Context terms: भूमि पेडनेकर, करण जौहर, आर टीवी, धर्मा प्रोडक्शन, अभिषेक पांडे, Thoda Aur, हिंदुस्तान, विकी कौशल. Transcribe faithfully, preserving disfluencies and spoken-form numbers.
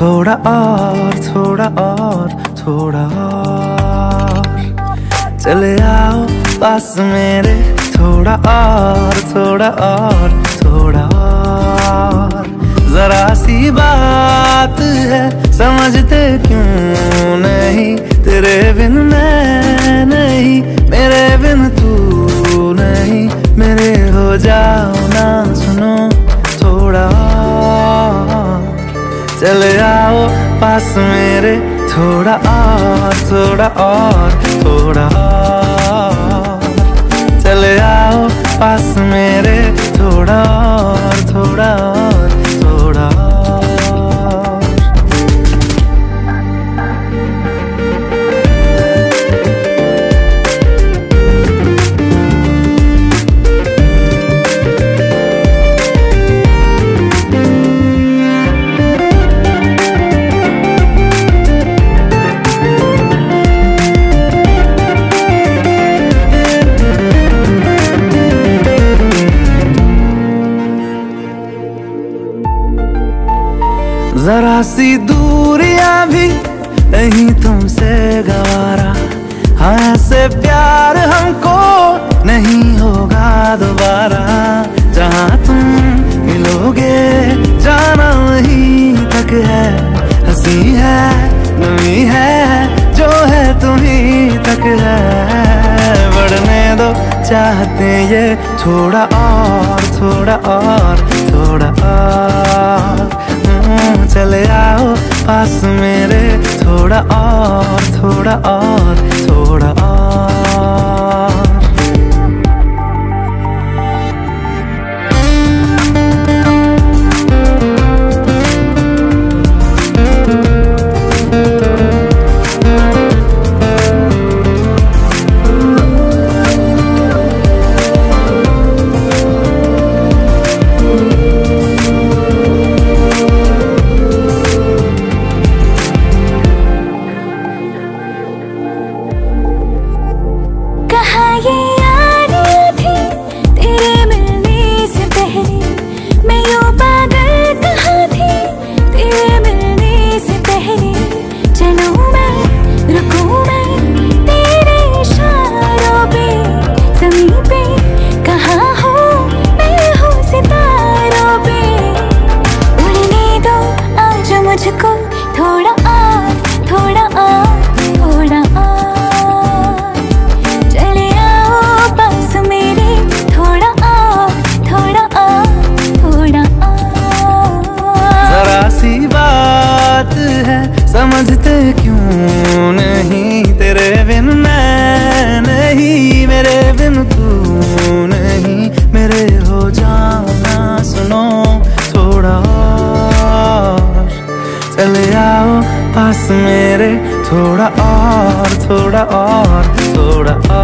थोड़ा और थोड़ा और थोड़ा और चले आओ पास मेरे, थोड़ा और थोड़ा और थोड़ा और। जरा सी बात है समझते क्यों नहीं, तेरे बिन मैं नहीं, मेरे बिन तू नहीं, मेरे हो जाओ ना सुनो थोड़ा और। चले आओ पास मेरे, थोड़ा और थोड़ा और थोड़ा और। चले आओ पास मेरे, थोड़ा और थोड़ा और थोड़ा और। जरा सी दूरियां भी नहीं तुमसे गवारा, हाँ ऐसे प्यार हमको नहीं होगा दोबारा। जहाँ तुम मिलोगे जाना वहीं तक है, हंसी है नमी है जो है तुम्हीं तक है। बढ़ने दो चाहते ये थोड़ा और थोड़ा और थोड़ा और। चले आओ पास मेरे, थोड़ा और थोड़ा और थोड़ा और। समझते क्यों नहीं, तेरे बिन मैं नहीं, मेरे बिन तू नहीं, मेरे हो जाना सुनो थोड़ा और। चले आओ पास मेरे, थोड़ा और थोड़ा और थोड़ा।